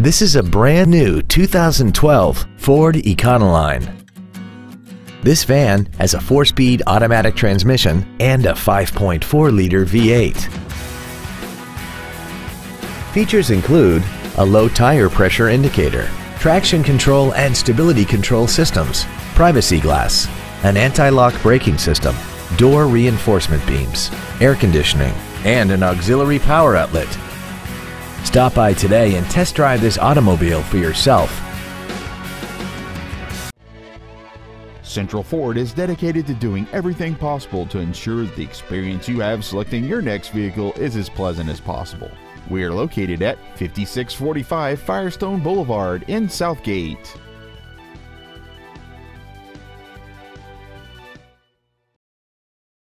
This is a brand new 2012 Ford Econoline. This van has a 4-speed automatic transmission and a 5.4-liter V8. Features include a low tire pressure indicator, traction control and stability control systems, privacy glass, an anti-lock braking system, door reinforcement beams, air conditioning, and an auxiliary power outlet. Stop by today and test drive this automobile for yourself. Central Ford is dedicated to doing everything possible to ensure the experience you have selecting your next vehicle is as pleasant as possible. We are located at 5645 Firestone Boulevard in South Gate.